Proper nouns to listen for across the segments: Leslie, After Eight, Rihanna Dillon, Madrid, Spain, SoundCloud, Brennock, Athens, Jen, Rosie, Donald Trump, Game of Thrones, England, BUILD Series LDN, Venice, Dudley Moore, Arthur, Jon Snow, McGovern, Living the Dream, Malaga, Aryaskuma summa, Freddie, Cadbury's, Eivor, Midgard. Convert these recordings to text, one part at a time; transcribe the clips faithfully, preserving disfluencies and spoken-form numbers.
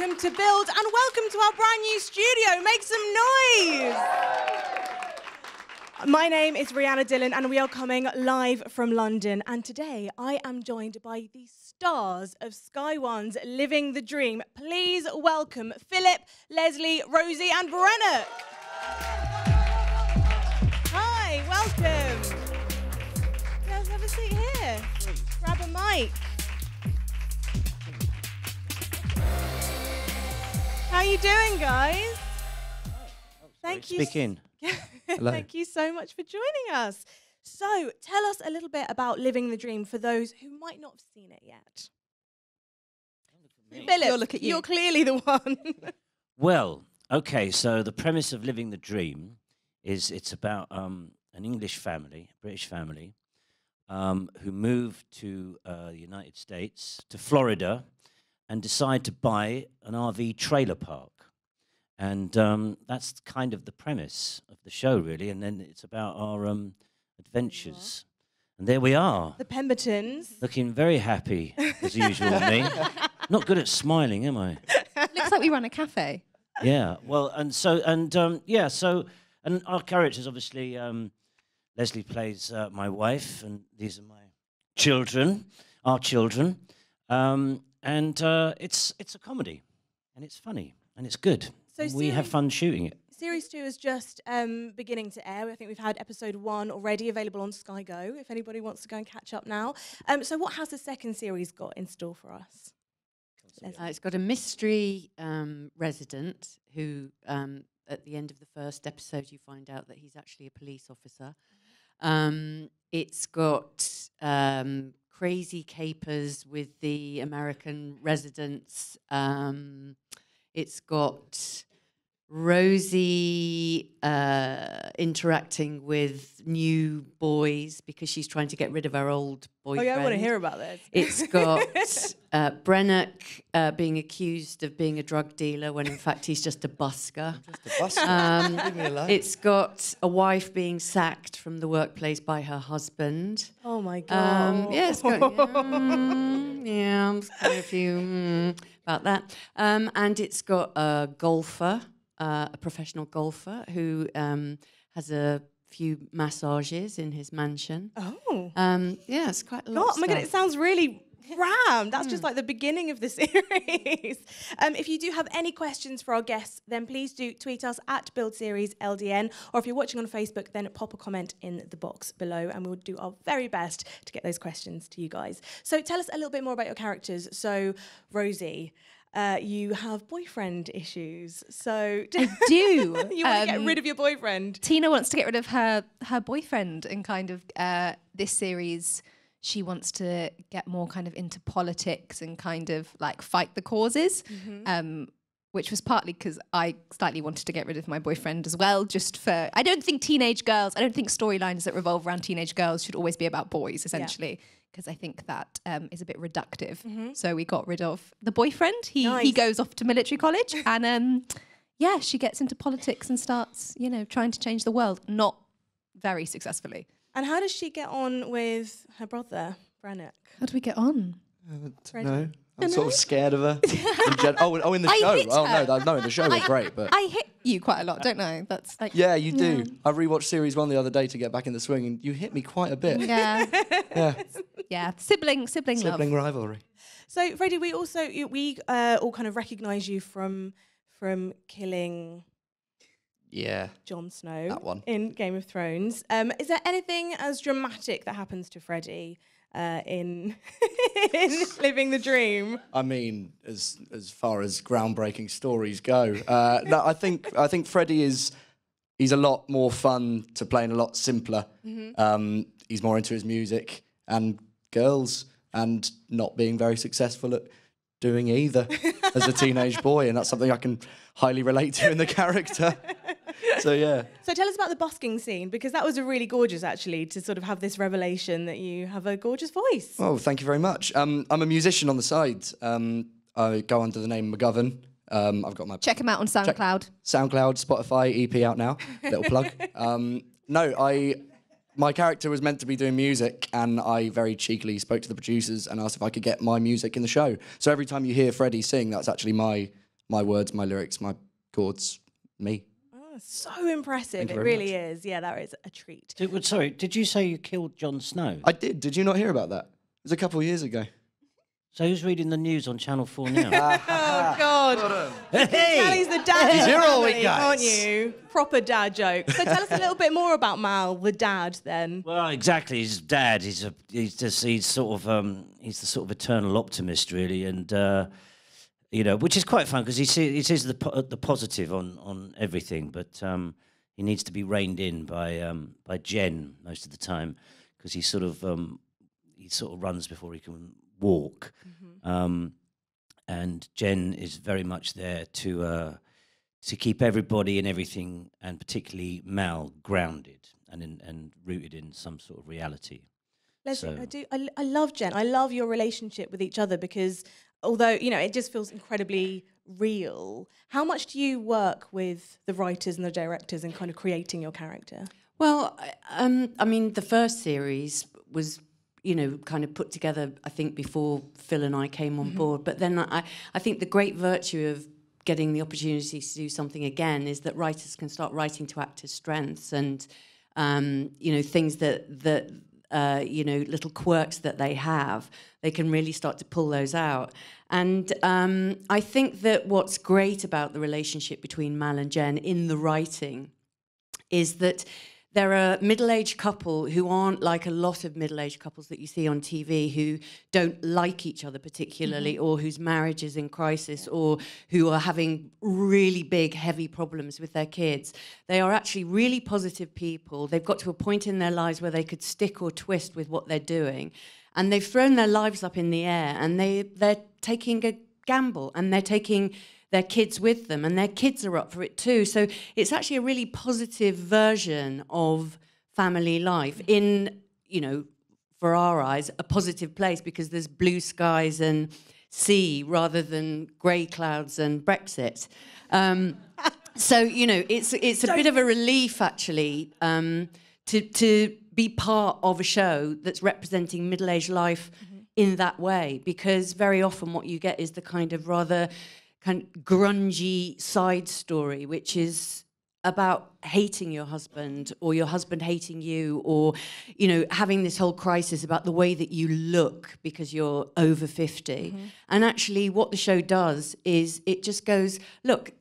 welcome to BUILD and welcome to our brand new studio. Make some noise. My name is Rihanna Dillon and we are coming live from London. And today I am joined by the stars of Sky One's Living the Dream. Please welcome Philip, Leslie, Rosie and Brennock. Hi, welcome. Girls, have a seat here. Grab a mic. How are you doing, guys? Oh, Thank you. Speak in. Hello. Thank you so much for joining us. So, tell us a little bit about Living the Dream for those who might not have seen it yet. Philip, look at you. You're clearly the one. Well, okay. So the premise of Living the Dream is it's about um, an English family, a British family, um, who move to uh, the United States, to Florida, and decide to buy an R V trailer park. And um, that's kind of the premise of the show, really. And then it's about our um, adventures. Yeah. And there we are. The Pembertons. Looking very happy, as usual, me. Not good at smiling, am I? Looks like we run a cafe. Yeah, well, and so, and um, yeah, so, and our characters, obviously, um, Leslie plays uh, my wife, and these are my children, our children. Um, And uh, it's it's a comedy, and it's funny, and it's good. So and we have fun shooting it. Series two is just um, beginning to air. I think we've had episode one already available on Sky Go, if anybody wants to go and catch up now. Um, so what has the second series got in store for us? Uh, it's got a mystery um, resident who, um, at the end of the first episode, you find out that he's actually a police officer. Um, it's got... Um, crazy capers with the American residents. Um, it's got Rosie uh, interacting with new boys because she's trying to get rid of her old boyfriend. Oh, yeah, I want to hear about this. It's got uh, Brennock uh, being accused of being a drug dealer when, in fact, he's just a busker. Just a busker. Um, Leave me alone. It's got a wife being sacked from the workplace by her husband. Oh, my God. Um, yeah, it's got... Mm, yeah, I'm scared of you mm, about that. Um, and it's got a golfer. Uh, a professional golfer who um, has a few massages in his mansion. Oh. Um, yeah, it's quite a lot. God, oh my God, it sounds really rammed. That's mm. just like the beginning of the series. um, if you do have any questions for our guests, then please do tweet us at BUILD Series L D N, or if you're watching on Facebook, then pop a comment in the box below and we'll do our very best to get those questions to you guys. So tell us a little bit more about your characters. So, Rosie... Uh, you have boyfriend issues, so I do. You want um, to get rid of your boyfriend. Tina wants to get rid of her her boyfriend, and kind of uh, this series, she wants to get more kind of into politics and kind of like fight the causes, mm-hmm. um, which was partly because I slightly wanted to get rid of my boyfriend as well. Just for I don't think teenage girls, I don't think storylines that revolve around teenage girls should always be about boys, essentially. Yeah. Because I think that um, is a bit reductive. Mm-hmm. So we got rid of the boyfriend. He nice. he goes off to military college, and um, yeah, she gets into politics and starts, you know, trying to change the world, not very successfully. And how does she get on with her brother, Brennock? How do we get on? I don't know. I'm sort of scared of her. in oh, oh, in the I show. Oh her. no, no, in the show we're great, but I hit you quite a lot, don't I? That's like yeah, you do. Yeah. I rewatched series one the other day to get back in the swing, and you hit me quite a bit. Yeah, yeah, yeah. Sibling, sibling, sibling love. rivalry. So, Freddie, we also we uh, all kind of recognise you from from killing. Yeah. Jon Snow. That one in Game of Thrones. Um, is there anything as dramatic that happens to Freddie? Uh, in, in Living the Dream. I mean, as as far as groundbreaking stories go, uh, no, I think I think Freddie is he's a lot more fun to play and a lot simpler. Mm-hmm. um, he's more into his music and girls and not being very successful at doing either as a teenage boy, and that's something I can highly relate to in the character. So yeah. So tell us about the busking scene, because that was a really gorgeous, actually, to sort of have this revelation that you have a gorgeous voice. Oh, thank you very much. Um, I'm a musician on the side. Um, I go under the name McGovern. Um, I've got my check him out on SoundCloud. SoundCloud, Spotify, E P out now. Little plug. Um, no, I my character was meant to be doing music, and I very cheekily spoke to the producers and asked if I could get my music in the show. So every time you hear Freddie sing, that's actually my my words, my lyrics, my chords, me. Oh, so impressive. It really much. is. Yeah, that is a treat. Did, sorry, did you say you killed Jon Snow? I did. Did you not hear about that? It was a couple of years ago. So who's reading the news on Channel four now? Oh, God. Hey. Sally's the dad. He's here all week, guys. Aren't you? Proper dad joke. So tell us a little bit more about Mal, the dad, then. Well, exactly. His dad, he's, a, he's just, he's sort of, um, he's the sort of eternal optimist, really. And, uh, you know, which is quite fun because he sees, he sees the, po the positive on, on everything. But um, he needs to be reined in by, um, by Jen most of the time because he sort of, um, he sort of runs before he can walk. Mm-hmm. um, and Jen is very much there to uh, to keep everybody and everything, and particularly Mal, grounded and in, and rooted in some sort of reality. Leslie, so. I do. I, I love Jen. I love your relationship with each other because although you know it just feels incredibly real. How much do you work with the writers and the directors in kind of creating your character? Well, um, I mean, the first series was, you know, kind of put together, I think, before Phil and I came on mm-hmm. board. But then I, I think the great virtue of getting the opportunity to do something again is that writers can start writing to actors' strengths and, um, you know, things that, that uh, you know, little quirks that they have, they can really start to pull those out. And um, I think that what's great about the relationship between Mal and Jen in the writing is that they're a middle-aged couple who aren't like a lot of middle-aged couples that you see on T V who don't like each other particularly mm-hmm. or whose marriage is in crisis or who are having really big, heavy problems with their kids. They are actually really positive people. They've got to a point in their lives where they could stick or twist with what they're doing. And they've thrown their lives up in the air and they, they're taking a gamble and they're taking their kids with them, and their kids are up for it too. So it's actually a really positive version of family life in, you know, for our eyes, a positive place because there's blue skies and sea rather than grey clouds and Brexit. Um, so, you know, it's it's a bit of a relief actually um, to, to be part of a show that's representing middle-aged life mm-hmm. in that way because very often what you get is the kind of rather kind of grungy side story, which is about hating your husband or your husband hating you or, you know, having this whole crisis about the way that you look because you're over fifty. Mm-hmm. And actually what the show does is it just goes, look,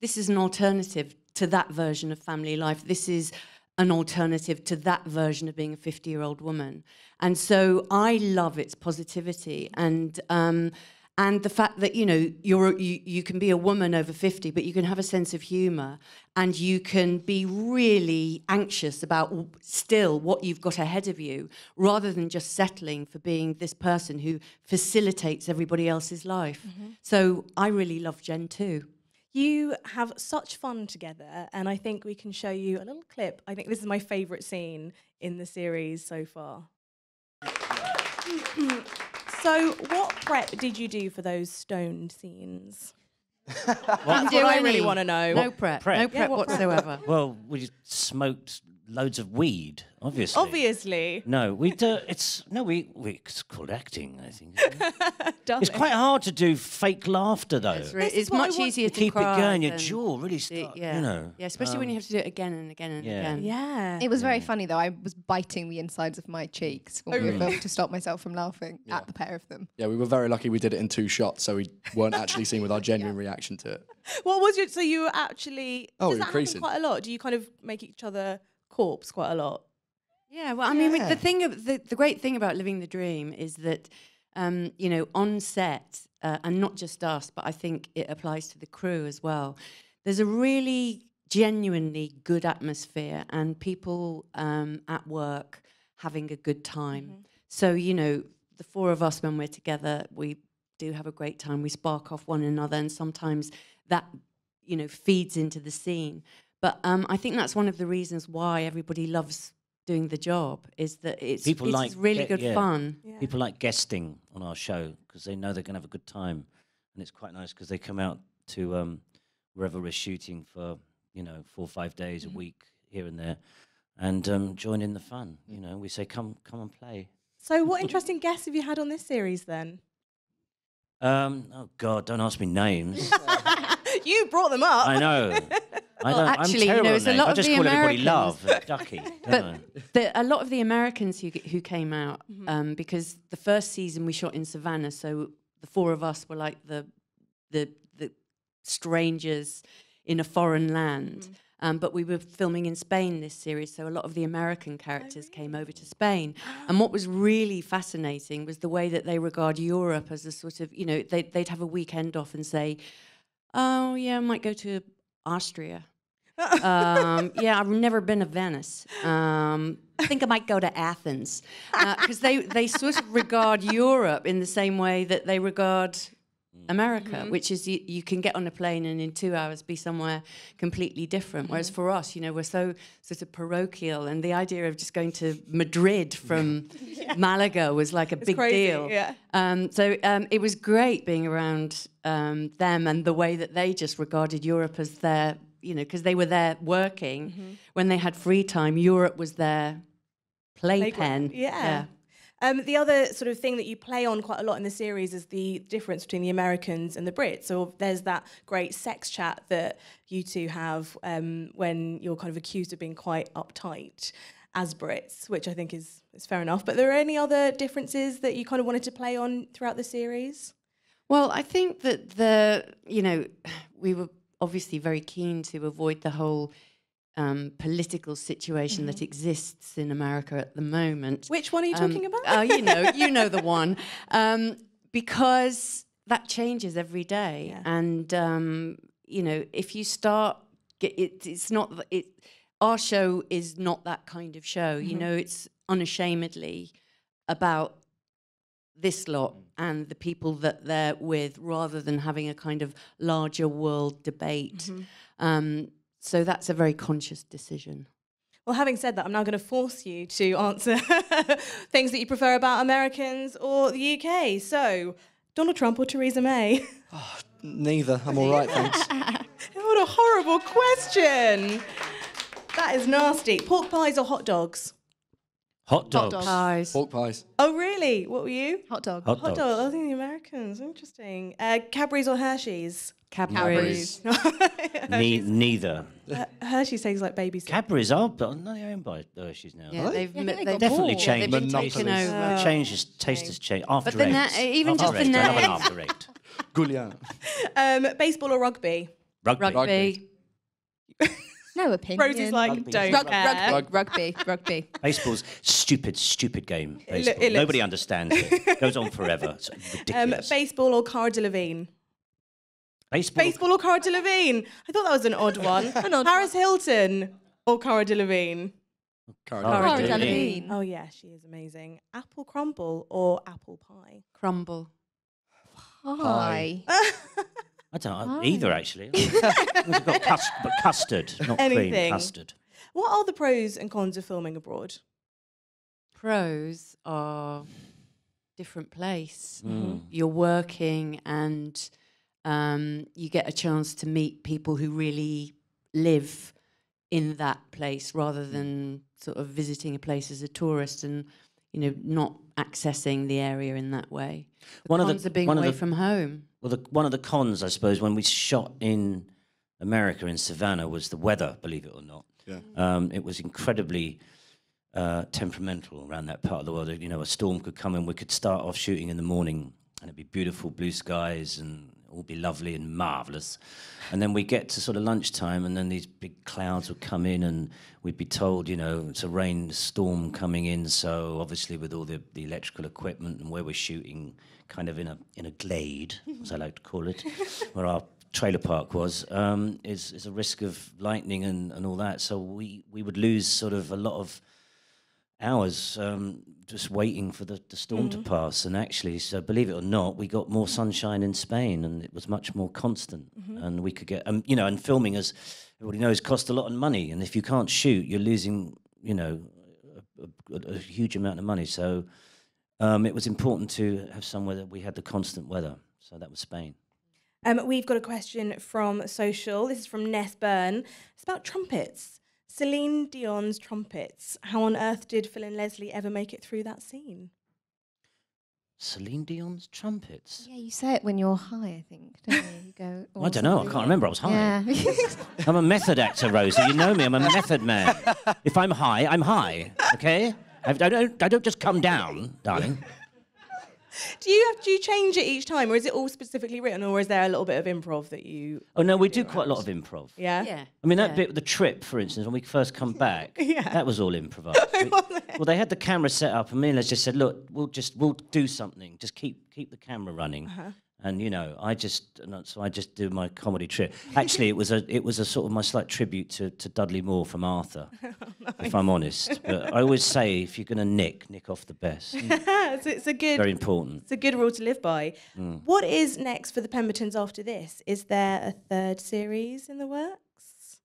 this is an alternative to that version of family life. This is an alternative to that version of being a fifty-year-old woman. And so I love its positivity and, um, And the fact that, you know, you're, you, you can be a woman over fifty, but you can have a sense of humour and you can be really anxious about w still what you've got ahead of you rather than just settling for being this person who facilitates everybody else's life. Mm-hmm. So I really love Jen too. You have such fun together and I think we can show you a little clip. I think this is my favourite scene in the series so far. So what prep did you do for those stoned scenes? That's what I really want to know. No prep. prep. No prep yeah, what whatsoever. Prep? Well, we just smoked loads of weed, obviously. Obviously. No, we do, it's no, we, we it's called acting, I think. It? it's it? quite hard to do fake laughter though. It's, really, it's much easier to keep it going. Your jaw really starts, yeah. you know. Yeah, especially um, when you have to do it again and again and yeah. again. Yeah. It was very yeah. funny though. I was biting the insides of my cheeks when oh, we were really? to stop myself from laughing yeah. at the pair of them. Yeah, we were very lucky. We did it in two shots, so we weren't actually seen with our genuine yeah. reaction to it. What was it? So you were actually? Oh, does that happen quite a lot? Do you kind of make each other? Corpse quite a lot. Yeah, well, I yeah. mean, the thing, of, the the great thing about Living the Dream is that, um, you know, on set, uh, and not just us, but I think it applies to the crew as well. There's a really genuinely good atmosphere, and people um, at work having a good time. Mm-hmm. So, you know, the four of us when we're together, we do have a great time. We spark off one another, and sometimes that, you know, feeds into the scene. But um, I think that's one of the reasons why everybody loves doing the job is that it's, it's like really good yeah. fun. Yeah. People like guesting on our show because they know they're going to have a good time. And it's quite nice because they come out to um, wherever we're shooting for, you know, four or five days mm-hmm. a week here and there and um, join in the fun. You know, we say, come, come and play. So what interesting guests have you had on this series then? Um, oh, God, don't ask me names. You brought them up. I know. I well, actually, I'm you know, it's a lot of I just the call Americans. Everybody love, ducky. But the, a lot of the Americans who who came out, mm-hmm. um, because the first season we shot in Savannah, so the four of us were like the the the strangers in a foreign land. Mm-hmm. Um, but we were filming in Spain this series, so a lot of the American characters oh, really? came over to Spain. And what was really fascinating was the way that they regard Europe as a sort of, you know, they, they'd have a weekend off and say, oh, yeah, I might go to Austria. um, yeah, I've never been to Venice. Um, I think I might go to Athens. Because uh, they, they sort of regard Europe in the same way that they regard America, mm-hmm. which is you, you can get on a plane and in two hours be somewhere completely different. Mm-hmm. Whereas for us, you know, we're so sort of parochial, and the idea of just going to Madrid from yeah. Malaga was like a it's big crazy, deal. Yeah. Um, so um, it was great being around um, them and the way that they just regarded Europe as their, you know, because they were there working. Mm-hmm. When they had free time, Europe was their playpen. Play yeah. yeah. Um, the other sort of thing that you play on quite a lot in the series is the difference between the Americans and the Brits. So there's that great sex chat that you two have um, when you're kind of accused of being quite uptight as Brits, which I think is, is fair enough. But there are any other differences that you kind of wanted to play on throughout the series? Well, I think that the, you know, we were obviously very keen to avoid the whole Um, political situation mm-hmm. that exists in America at the moment. Which one are you um, talking about? Oh, you know, you know the one, um, because that changes every day. Yeah. And um, you know, if you start, get, it, it's not it. Our show is not that kind of show. Mm-hmm. You know, it's unashamedly about this lot and the people that they're with, rather than having a kind of larger world debate. Mm-hmm. Um, So that's a very conscious decision. Well, having said that, I'm now going to force you to answer things that you prefer about Americans or the U K. So, Donald Trump or Theresa May? Oh, neither. I'm all right, thanks. What a horrible question. That is nasty. Pork pies or hot dogs? Hot dogs. Hot pies. Pork pies. Oh, really? What were you? Hot dog. Hot, hot dog. I think the Americans. Interesting. Uh, Cadbury's or Hershey's? Cadbury's. Cadbury's. ne neither. Uh, Hershey's tastes like baby. Cadbury's are, but no, they're owned by Hershey's now. Yeah, they've, yeah, they've, they've definitely changed. They've been taken over. Uh, changed, taste has changed. After but eight. Even after just eight. The name. After eight. Goulian. Um, baseball or rugby? Rugby. Rugby. rugby. No opinion. Rosie's like, rugby. don't Rug care. Rugby, rugby, rugby. Baseball's stupid, stupid game. Baseball. It Nobody understands it. It goes on forever. It's ridiculous. Um, baseball or Cara Delevingne? Baseball. Baseball or Cara Delevingne? I thought that was an odd one. an odd Paris Hilton or Cara Delevingne? Cara, Cara Delevingne. Delevingne. Oh, yeah, she is amazing. Apple crumble or apple pie? Crumble. Pie. pie. I don't know, either, actually. We've got cust but custard, not Anything. cream, custard. What are the pros and cons of filming abroad? Pros are different place. Mm. You're working and um, you get a chance to meet people who really live in that place rather than sort of visiting a place as a tourist and, you know, not accessing the area in that way. The one cons of the, are being one away of the, from home. Well, the, one of the cons, I suppose, when we shot in America, in Savannah, was the weather, believe it or not. Yeah. Um, it was incredibly uh, temperamental around that part of the world. You know, a storm could come in, we could start off shooting in the morning, and it'd be beautiful blue skies, and all be lovely and marvellous. And then we get to sort of lunchtime, and then these big clouds would come in, and we'd be told, you know, it's a rainstorm coming in, so obviously with all the, the electrical equipment and where we're shooting, kind of in a in a glade, as I like to call it, where our trailer park was, um, is is a risk of lightning and, and all that. So we we would lose sort of a lot of hours um, just waiting for the, the storm mm-hmm. to pass. And actually, so believe it or not, we got more sunshine in Spain, and it was much more constant. Mm-hmm. And we could get, um, you know, and filming, as everybody knows, costs a lot of money. And if you can't shoot, you're losing, you know, a, a, a huge amount of money. So. Um, it was important to have somewhere that we had the constant weather, so that was Spain. Um, we've got a question from Social. This is from Ness Byrne. It's about trumpets. Celine Dion's trumpets. How on earth did Phil and Leslie ever make it through that scene? Celine Dion's trumpets. Yeah, you say it when you're high, I think, don't you? You go, well, I don't know, I can't remember, I was high. Yeah. I'm a method actor, Rosie, you know me, I'm a method man. If I'm high, I'm high, okay? I don't, I don't just come down, darling. Do you have, do you change it each time, or is it all specifically written, or is there a little bit of improv that you... Oh, no, we do around? Quite a lot of improv. Yeah? Yeah. I mean, that yeah. bit with the trip, for instance, when we first come back, yeah. that was all improvised. we, well, they had the camera set up, and me and Les just said, look, we'll just, we'll do something, just keep, keep the camera running. Uh-huh. And, you know, I just, so I just do my comedy trip. Actually, it was a, it was a sort of my slight tribute to, to Dudley Moore from Arthur, oh, nice. If I'm honest. But I always say, if you're going to nick, nick off the best. it's, it's a good, very important. It's a good rule to live by. Mm. What is next for the Pembertons after this? Is there a third series in the works?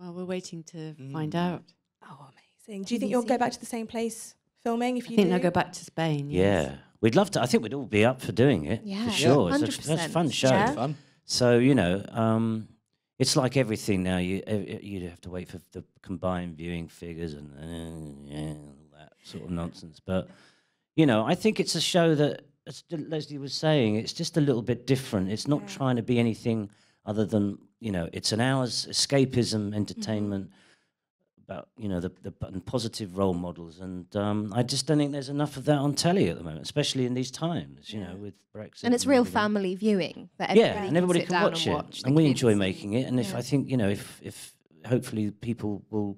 Well, we're waiting to mm. find out. Oh, amazing! Do you think you'll go back to the same place filming? If you I think do? They'll go back to Spain. Yes. Yeah. We'd love to. I think we'd all be up for doing it, yeah, for sure. Yeah, it's a, that's a fun show. Yeah. Fun. So, you know, um, it's like everything now. You you have to wait for the combined viewing figures and, and, and all that sort of nonsense. But, you know, I think it's a show that, as Leslie was saying, it's just a little bit different. It's not yeah. trying to be anything other than, you know, it's an hour's escapism, entertainment, mm-hmm. about, you know, the, the and positive role models. And um, I just don't think there's enough of that on telly at the moment, especially in these times, you yeah. know, with Brexit. And it's and real everything. Family viewing. That yeah, and everybody can, can watch and it. Watch and we kids. Enjoy making it. And yeah. if I think, you know, if, if hopefully people will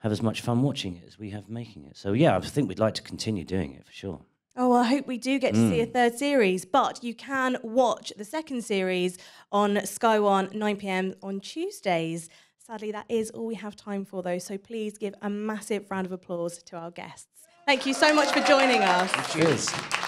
have as much fun watching it as we have making it. So, yeah, I think we'd like to continue doing it for sure. Oh, well, I hope we do get to mm. see a third series, but you can watch the second series on Sky One, nine p m on Tuesdays. Sadly, that is all we have time for, though, so please give a massive round of applause to our guests. Thank you so much for joining us. Cheers.